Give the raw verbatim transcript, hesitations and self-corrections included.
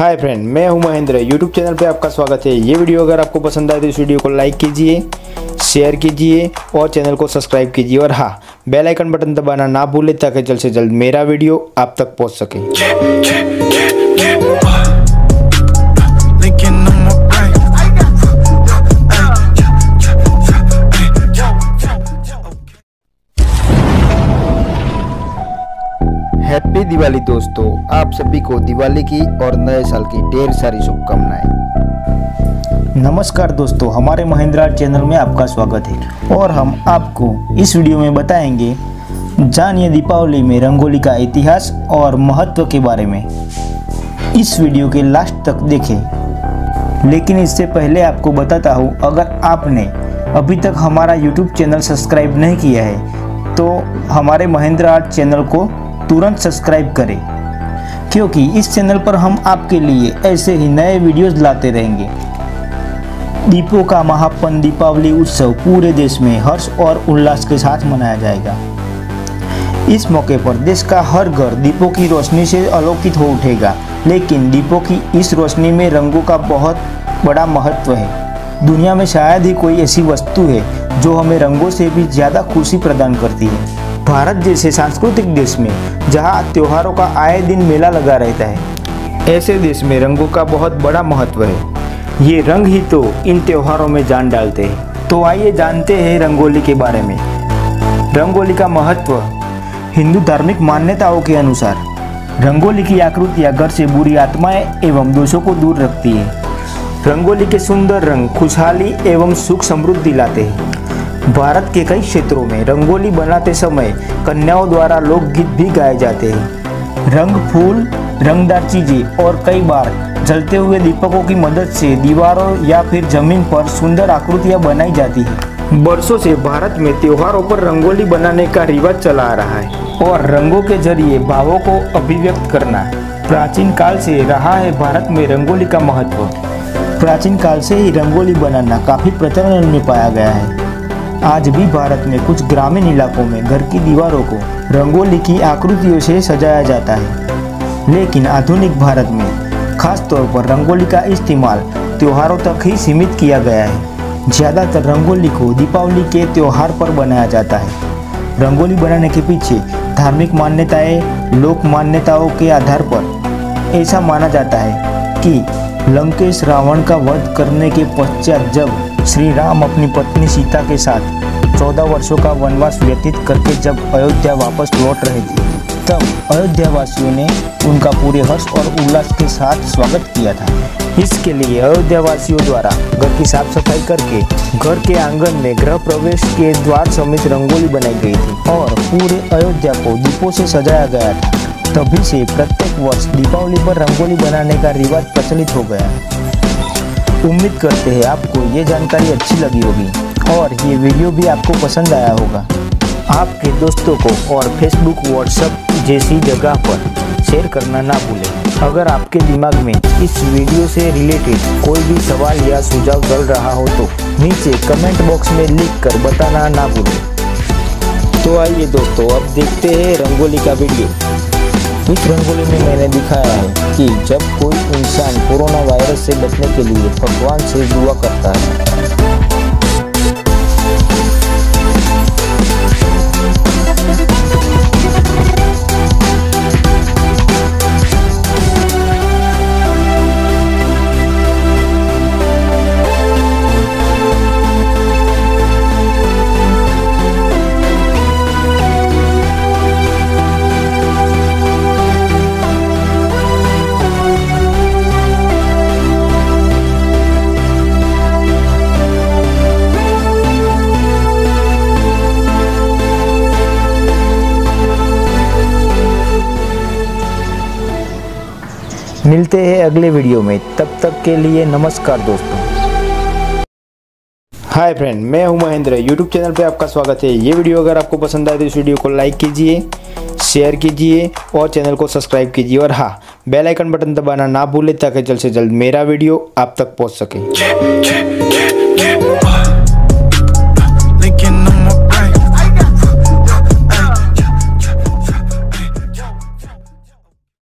Hi friend, मैं हूं Mahendra. YouTube channel पे आपका स्वागत है। ये वीडियो अगर आपको पसंद आए तो इस वीडियो को लाइक कीजिए, शेयर कीजिए और चैनल को सब्सक्राइब कीजिए। और हाँ, बेल आइकन बटन दबाना ना भूलें ताकि जल्द से जल्द मेरा वीडियो आप तक पहुंच सके। हैप्पी दिवाली दोस्तों, आप सभी को दिवाली की और नए साल की ढेर सारी शुभकामनाएं। नमस्कार दोस्तों, हमारे महेंद्रार्ट चैनल में आपका स्वागत है और हम आपको इस वीडियो में बताएंगे, जानिए दीपावली में रंगोली का इतिहास और महत्व के बारे में। इस वीडियो के लास्ट तक देखें, लेकिन इससे पहले आपको बताता हूँ, अगर आपने अभी तक हमारा यूट्यूब चैनल सब्सक्राइब नहीं किया है तो हमारे महेंद्रार्ट चैनल को तुरंत सब्सक्राइब करें, क्योंकि इस चैनल पर हम आपके लिए ऐसे ही नए वीडियोस लाते रहेंगे। दीपों का महापन दीपावली उत्सव पूरे देश में हर्ष और उल्लास के साथ मनाया जाएगा। इस मौके पर देश का हर घर दीपों की रोशनी से आलोकित हो उठेगा। लेकिन दीपों की इस रोशनी में रंगों का बहुत बड़ा महत्व है। दुनिया में शायद ही कोई ऐसी वस्तु है जो हमें रंगों से भी ज़्यादा खुशी प्रदान करती है। भारत जैसे सांस्कृतिक देश में जहाँ त्योहारों का आए दिन मेला लगा रहता है, ऐसे देश में रंगों का बहुत बड़ा महत्व है। ये रंग ही तो इन त्योहारों में जान डालते हैं। तो आइए जानते हैं रंगोली के बारे में। रंगोली का महत्व। हिंदू धार्मिक मान्यताओं के अनुसार रंगोली की आकृति या घर से बुरी आत्माएं एवं दोषों को दूर रखती है। रंगोली के सुंदर रंग खुशहाली एवं सुख समृद्धि लाते हैं। भारत के कई क्षेत्रों में रंगोली बनाते समय कन्याओं द्वारा लोकगीत भी गाए जाते हैं। रंग, फूल, रंगदार चीजें और कई बार जलते हुए दीपकों की मदद से दीवारों या फिर जमीन पर सुंदर आकृतियां बनाई जाती हैं। बरसों से भारत में त्योहारों पर रंगोली बनाने का रिवाज चला आ रहा है और रंगों के जरिए भावों को अभिव्यक्त करना प्राचीन काल से रहा है। भारत में रंगोली का महत्व। प्राचीन काल से ही रंगोली बनाना काफी प्रचलन में पाया गया है। आज भी भारत में कुछ ग्रामीण इलाकों में घर की दीवारों को रंगोली की आकृतियों से सजाया जाता है। लेकिन आधुनिक भारत में खास तौर पर रंगोली का इस्तेमाल त्योहारों तक ही सीमित किया गया है। ज़्यादातर रंगोली को दीपावली के त्योहार पर बनाया जाता है। रंगोली बनाने के पीछे धार्मिक मान्यताएं, लोक मान्यताओं के आधार पर ऐसा माना जाता है कि लंकेश रावण का वध करने के पश्चात जब श्री राम अपनी पत्नी सीता के साथ चौदह वर्षों का वनवास व्यतीत करके जब अयोध्या वापस लौट रहे थे, तब अयोध्यावासियों ने उनका पूरे हर्ष और उल्लास के साथ स्वागत किया था। इसके लिए अयोध्यावासियों द्वारा घर की साफ सफाई करके घर के आंगन में गृह प्रवेश के द्वार समेत रंगोली बनाई गई थी और पूरे अयोध्या को दीपों से सजाया गया था। तभी से प्रत्येक वर्ष दीपावली पर रंगोली बनाने का रिवाज प्रचलित हो गया है। उम्मीद करते हैं आपको ये जानकारी अच्छी लगी होगी और ये वीडियो भी आपको पसंद आया होगा। आपके दोस्तों को और फेसबुक, व्हाट्सएप जैसी जगह पर शेयर करना ना भूलें। अगर आपके दिमाग में इस वीडियो से रिलेटेड कोई भी सवाल या सुझाव चल रहा हो तो नीचे कमेंट बॉक्स में लिखकर बताना ना भूलें। तो आइए दोस्तों, अब देखते हैं रंगोली का वीडियो। इस रंगोली में मैंने दिखाया है कि जब कोई इंसान कोरोना वायरस से बचने के लिए भगवान से दुआ करता है। मिलते हैं अगले वीडियो में, तब तक के लिए नमस्कार दोस्तों। हाय फ्रेंड, मैं हूं महेंद्र। यूट्यूब चैनल पे आपका स्वागत है। ये वीडियो अगर आपको पसंद आए तो इस वीडियो को लाइक कीजिए, शेयर कीजिए और चैनल को सब्सक्राइब कीजिए। और हाँ, बेल आइकन बटन दबाना ना भूलें ताकि जल्द से जल्द मेरा वीडियो आप तक पहुंच सके।